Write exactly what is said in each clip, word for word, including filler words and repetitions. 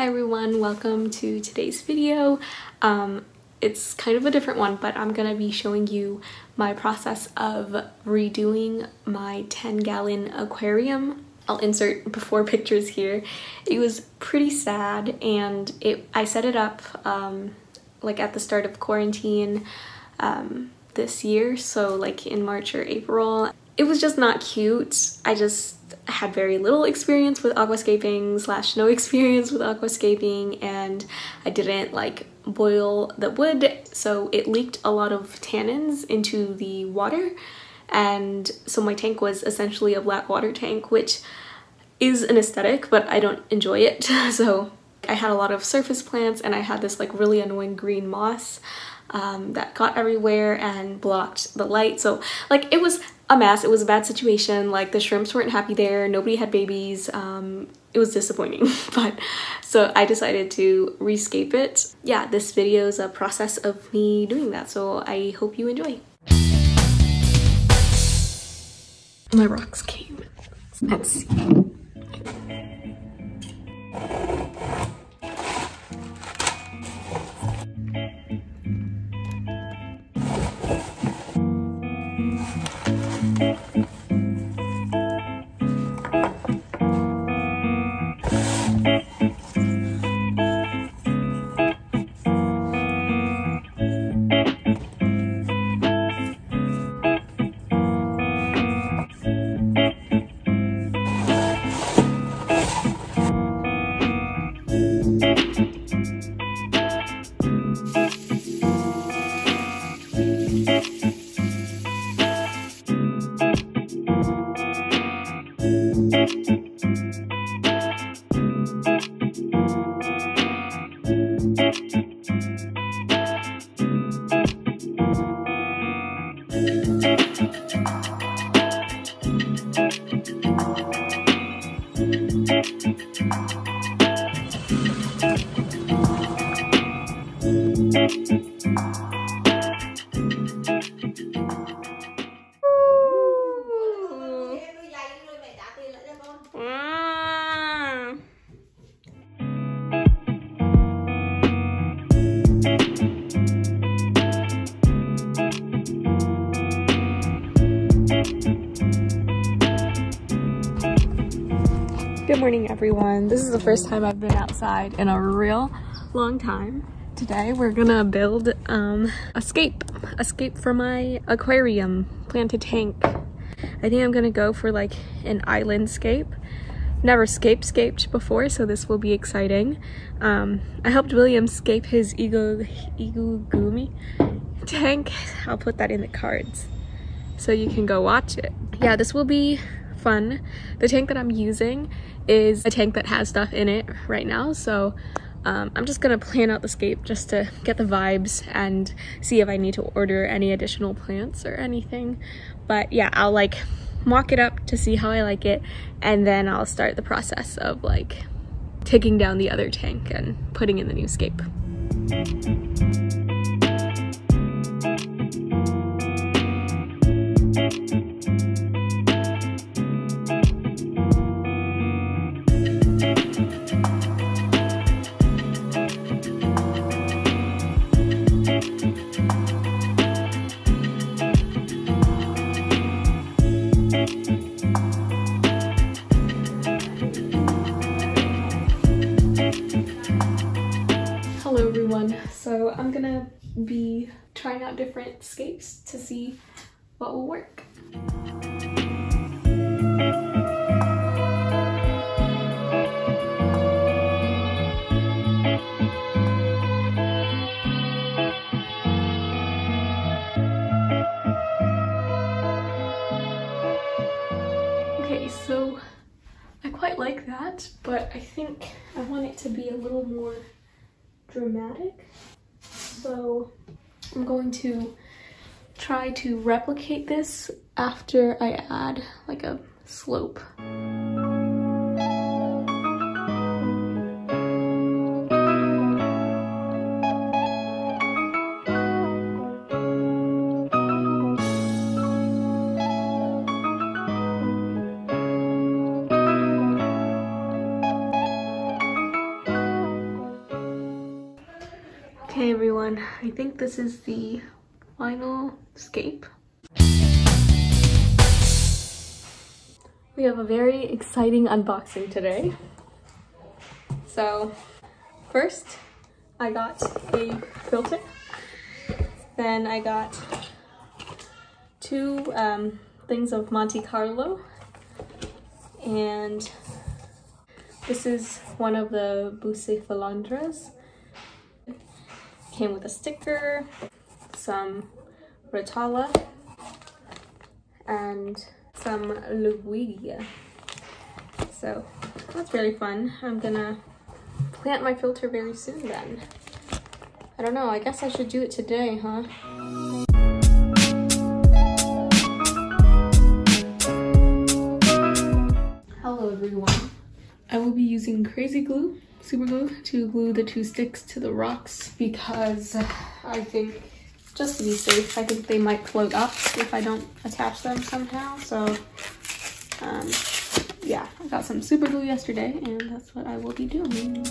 Hi everyone, welcome to today's video. Um, it's kind of a different one, but I'm gonna be showing you my process of redoing my ten gallon aquarium. I'll insert before pictures here. It was pretty sad, and it I set it up um, like at the start of quarantine um, this year, so like in March or April. It was just not cute. I just had very little experience with aquascaping slash no experience with aquascaping, and I didn't like boil the wood, so it leaked a lot of tannins into the water, and so my tank was essentially a black water tank, which is an aesthetic, but I don't enjoy it. So I had a lot of surface plants, and I had this like really annoying green moss Um, that got everywhere and blocked the light. So like it was a mess, it was a bad situation, like the shrimps weren't happy there, nobody had babies, um, it was disappointing. But so I decided to rescape it. Yeah, this video is a process of me doing that, so I hope you enjoy. My rocks came. Let's see. Good morning everyone. This is the first time I've been outside in a real long time. Today we're gonna build um, a scape. A scape for my aquarium planted tank. I think I'm gonna go for like an island scape. Never scape scaped before, so this will be exciting. Um, I helped William scape his ego igugumi tank. I'll put that in the cards so you can go watch it. Yeah, this will be fun. The tank that I'm using is a tank that has stuff in it right now, so um, I'm just gonna plan out the scape just to get the vibes and see if I need to order any additional plants or anything. But yeah, I'll like mock it up to see how I like it, and then I'll start the process of like taking down the other tank and putting in the new scape. So I'm gonna be trying out different scapes to see what will work. Okay, so I quite like that, but I think I want it to be a little more dramatic, so I'm going to try to replicate this after I add like a slope. Okay everyone, I think this is the final escape. We have a very exciting unboxing today. So first I got a filter, then I got two um, things of Monte Carlo, and this is one of the Busefalandras. Came with a sticker, some Rotala, and some Ludwigia. So that's really fun. I'm gonna plant my filter very soon then. I don't know, I guess I should do it today, huh? Hello everyone. I will be using crazy glue, super glue, to glue the two sticks to the rocks because I think, just to be safe, I think they might float up if I don't attach them somehow. So um, yeah, I got some super glue yesterday and that's what I will be doing.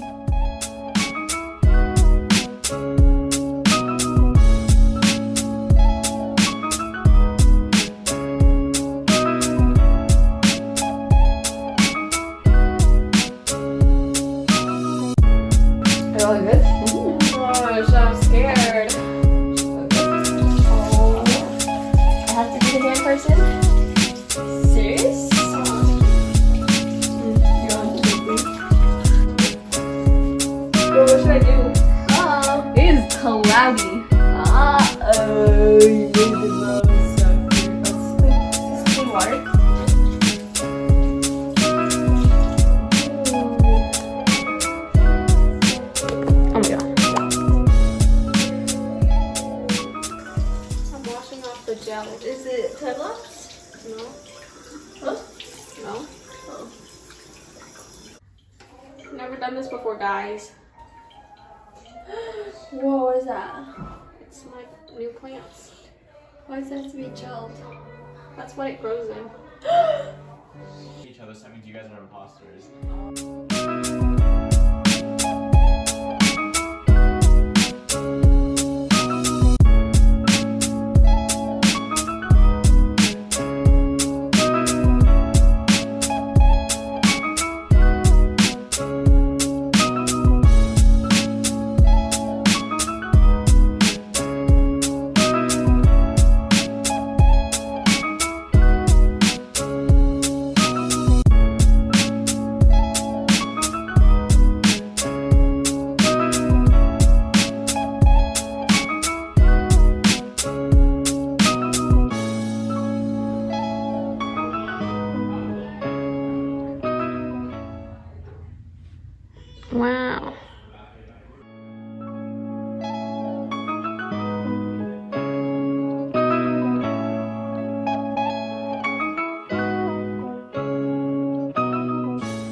Is it Tedlox? No. Huh? No. Oh. Never done this before, guys. Whoa, what is that? It's my new plants. Why does it have to be gelled? That's what it grows in. Each other, so that means you guys are imposters. Wow.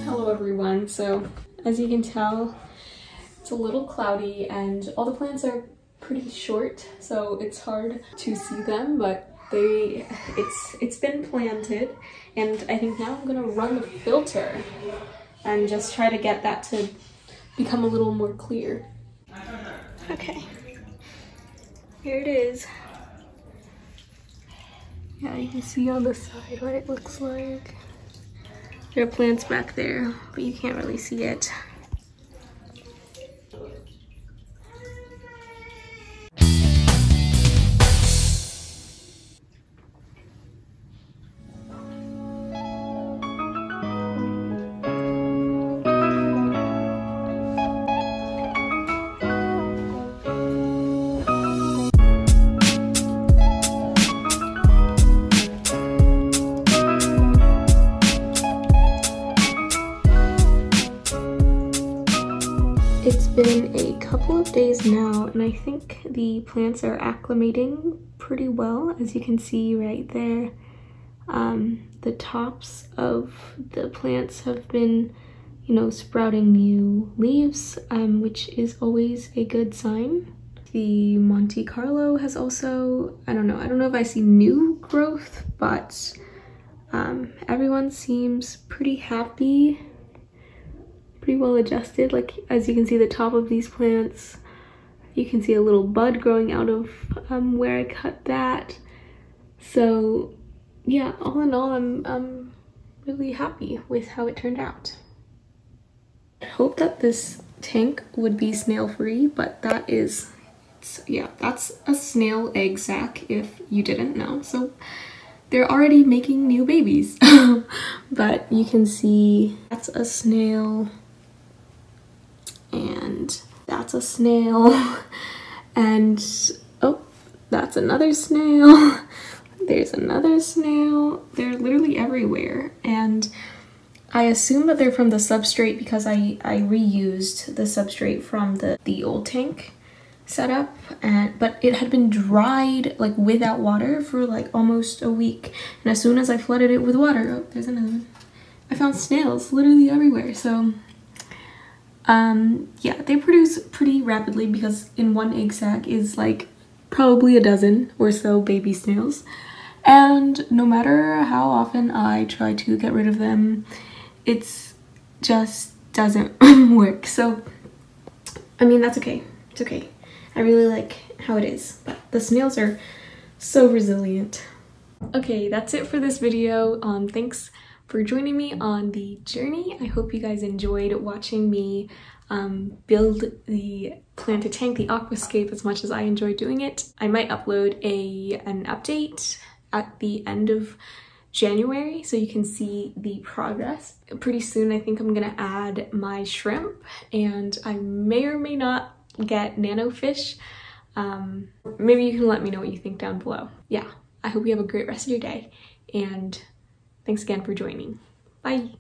Hello everyone. So as you can tell, it's a little cloudy and all the plants are pretty short, so it's hard to see them, but they it's it's been planted, and I think now I'm gonna run the filter and just try to get that to become a little more clear. Okay, here it is. Yeah, you can see on the side what it looks like. There are plants back there, but you can't really see it. Days now, and I think the plants are acclimating pretty well, as you can see right there. Um, the tops of the plants have been, you know, sprouting new leaves, um, which is always a good sign. The Monte Carlo has also, I don't know, I don't know if I see new growth, but um, everyone seems pretty happy. Pretty well adjusted, like as you can see the top of these plants, You can see a little bud growing out of um, where I cut that. So yeah, all in all, I'm um, really happy with how it turned out. I hope that this tank would be snail free, but that is, it's, yeah, that's a snail egg sac if you didn't know. So they're already making new babies. But you can see that's a snail and that's a snail and oh, that's another snail. There's another snail. They're literally everywhere, and I assume that they're from the substrate because I, I reused the substrate from the, the old tank setup, and but it had been dried like without water for like almost a week, and as soon as I flooded it with water, oh, there's another one. I found snails literally everywhere. So um, yeah, they produce pretty rapidly because in one egg sac is like probably a dozen or so baby snails. And no matter how often I try to get rid of them, it's just doesn't work. So, I mean, that's okay. It's okay. I really like how it is. But the snails are so resilient. Okay, that's it for this video. Um, thanks for joining me on the journey. I hope you guys enjoyed watching me um, build the planted tank, the aquascape, as much as I enjoy doing it. I might upload a an update at the end of January so you can see the progress. Pretty soon I think I'm gonna add my shrimp, and I may or may not get nano fish. Um, maybe you can let me know what you think down below. Yeah, I hope you have a great rest of your day, and thanks again for joining. Bye!